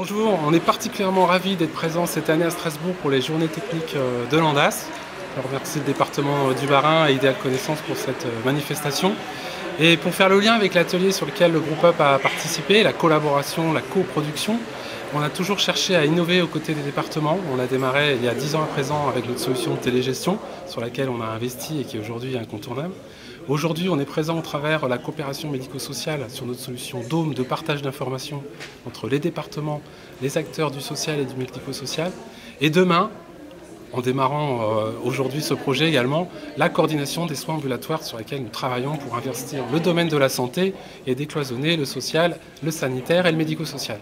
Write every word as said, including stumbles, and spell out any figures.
Bonjour, on est particulièrement ravis d'être présents cette année à Strasbourg pour les journées techniques de l'Andas. Je remercie le département du Varin et IDEAL Connaissances pour cette manifestation. Et pour faire le lien avec l'atelier sur lequel le Groupe U P a participé, la collaboration, la coproduction, on a toujours cherché à innover aux côtés des départements. On a démarré il y a dix ans à présent avec notre solution de télégestion sur laquelle on a investi et qui aujourd'hui est incontournable. Aujourd'hui, on est présent au travers de la coopération médico-sociale sur notre solution dôme de partage d'informations entre les départements, les acteurs du social et du médico-social. Et demain, en démarrant aujourd'hui ce projet également, la coordination des soins ambulatoires sur laquelle nous travaillons pour investir le domaine de la santé et décloisonner le social, le sanitaire et le médico-social.